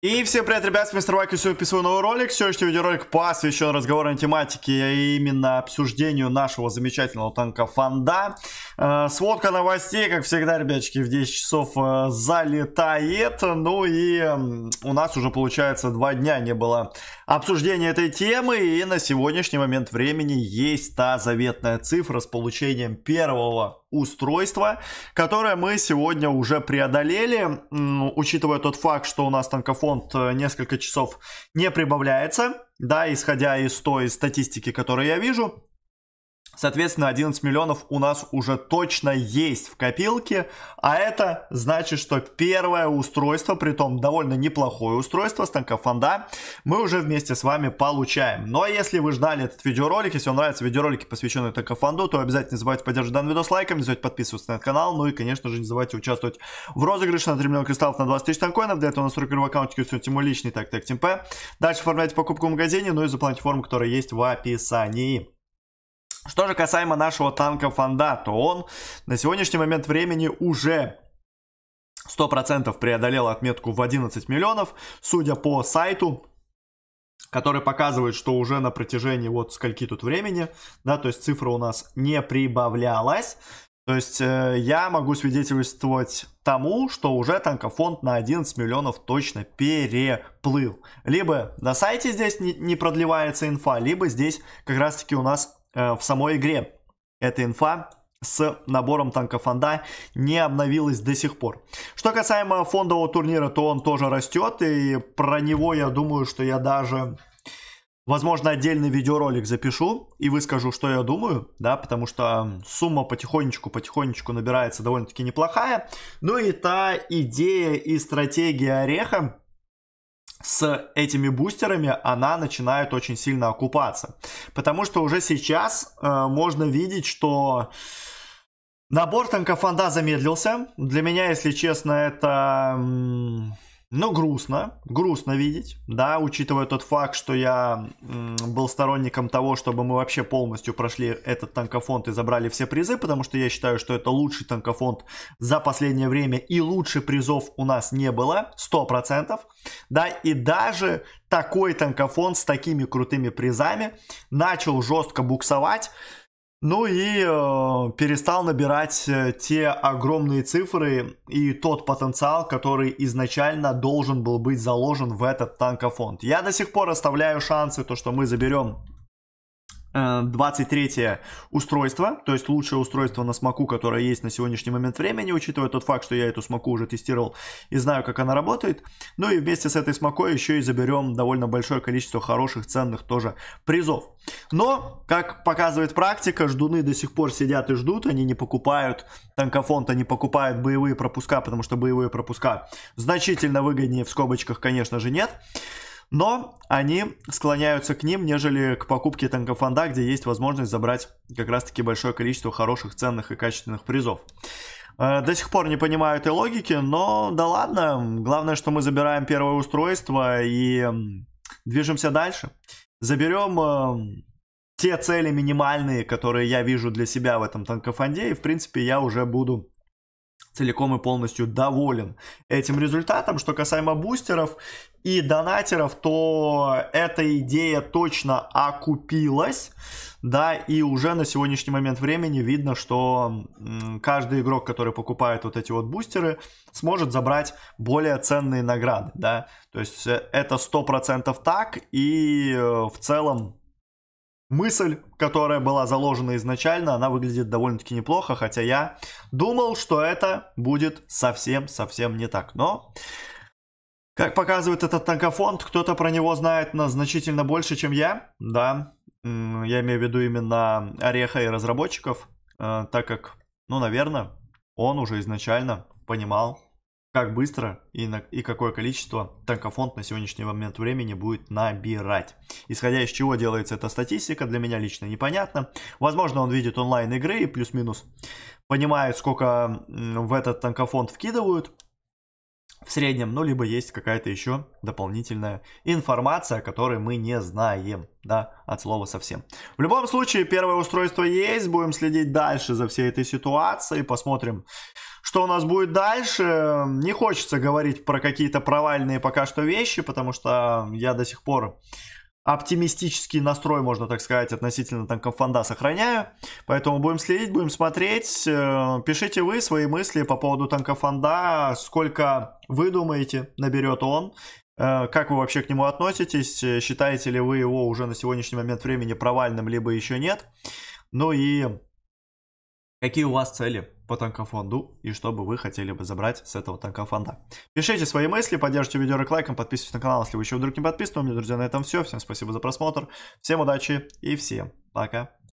И всем привет, ребят, с Mr.BaHbKa123, сегодня писал новый ролик. Сегодняшний видеоролик посвящен разговорной тематике, а именно обсуждению нашего замечательного танкофонда. Сводка новостей, как всегда, ребятчики, в 10 часов залетает. Ну и у нас уже, получается, 2 дня не было обсуждения этой темы. И на сегодняшний момент времени есть та заветная цифра с получением первого устройство, которое мы сегодня уже преодолели, учитывая тот факт, что у нас танкофонд несколько часов не прибавляется, да, исходя из той статистики, которую я вижу. Соответственно, 11 миллионов у нас уже точно есть в копилке, а это значит, что первое устройство, притом довольно неплохое устройство с танкофонда, мы уже вместе с вами получаем. Но если вы ждали этот видеоролик, если вам нравятся видеоролики, посвященные танкофонду, то обязательно не забывайте поддерживать данный видос лайком, не забывайте подписываться на этот канал, ну и, конечно же, не забывайте участвовать в розыгрыше на 3 миллиона кристаллов на 20 тысяч танкоинов. Для этого у нас в руках аккаунтики все мой личный, так, ТМП. Дальше оформляйте покупку в магазине, ну и заполняйте форму, которая есть в описании. Что же касаемо нашего танкофонда, то он на сегодняшний момент времени уже 100% преодолел отметку в 11 миллионов, судя по сайту, который показывает, что уже на протяжении вот скольки тут времени, да, то есть цифра у нас не прибавлялась. То есть я могу свидетельствовать тому, что уже танкофонд на 11 миллионов точно переплыл. Либо на сайте здесь не продлевается инфа, либо здесь как раз-таки у нас в самой игре эта инфа с набором танкофонда не обновилась до сих пор. Что касаемо фондового турнира, то он тоже растет, и про него я думаю, что я даже, возможно, отдельный видеоролик запишу и выскажу, что я думаю, да, потому что сумма потихонечку набирается довольно-таки неплохая. Ну и та идея и стратегия Ореха с этими бустерами, она начинает очень сильно окупаться. Потому что уже сейчас можно видеть, что набор танкофонда замедлился. Для меня, если честно, это ну, грустно видеть, да, учитывая тот факт, что я был сторонником того, чтобы мы вообще полностью прошли этот танкофонд и забрали все призы, потому что я считаю, что это лучший танкофонд за последнее время, и лучше призов у нас не было, 100%, да, и даже такой танкофонд с такими крутыми призами начал жестко буксовать. Ну и перестал набирать те огромные цифры и тот потенциал, который изначально должен был быть заложен в этот танкофонд. Я до сих пор оставляю шансы, то что мы заберем 23-е устройство, то есть лучшее устройство на смоку, которое есть на сегодняшний момент времени, учитывая тот факт, что я эту смоку уже тестировал и знаю, как она работает. Ну и вместе с этой смокой еще и заберем довольно большое количество хороших, ценных тоже призов. Но, как показывает практика, ждуны до сих пор сидят и ждут, они не покупают танкофонд, они покупают боевые пропуска, потому что боевые пропуска значительно выгоднее, в скобочках, конечно же, нет. Но они склоняются к ним, нежели к покупке танкофонда, где есть возможность забрать как раз-таки большое количество хороших, ценных и качественных призов. До сих пор не понимаю этой логики, но да ладно. Главное, что мы забираем первое устройство и движемся дальше. Заберем те цели минимальные, которые я вижу для себя в этом танкофонде, и в принципе я уже буду целиком и полностью доволен этим результатом. Что касаемо бустеров и донатеров, то эта идея точно окупилась, да, и уже на сегодняшний момент времени видно, что каждый игрок, который покупает вот эти вот бустеры, сможет забрать более ценные награды, да, то есть это 100% так, и в целом мысль, которая была заложена изначально, она выглядит довольно-таки неплохо, хотя я думал, что это будет совсем-совсем не так. Но, как показывает этот танкофонд, кто-то про него знает значительно больше, чем я, да, я имею в виду именно Ореха и разработчиков, так как, ну, наверное, он уже изначально понимал, как быстро и какое количество танкофонд на сегодняшний момент времени будет набирать. Исходя из чего делается эта статистика, для меня лично непонятно. Возможно, он видит онлайн игры и плюс-минус понимает, сколько в этот танкофонд вкидывают. в среднем, ну, либо есть какая-то еще дополнительная информация, о которой мы не знаем, да, от слова совсем. В любом случае, первое устройство есть, будем следить дальше за всей этой ситуацией, посмотрим, что у нас будет дальше. Не хочется говорить про какие-то провальные пока что вещи, потому что я до сих пор оптимистический настрой, можно так сказать, относительно Танкофонда сохраняю. Поэтому будем следить, будем смотреть. Пишите вы свои мысли по поводу Танкофонда. Сколько вы думаете, наберет он? Как вы вообще к нему относитесь? Считаете ли вы его уже на сегодняшний момент времени провальным, либо еще нет? Ну и какие у вас цели по Танкофонду и что бы вы хотели бы забрать с этого Танкофонда? Пишите свои мысли, поддержите видео лайком, подписывайтесь на канал, если вы еще вдруг не подписаны. У меня, друзья, на этом все. Всем спасибо за просмотр, всем удачи и всем пока.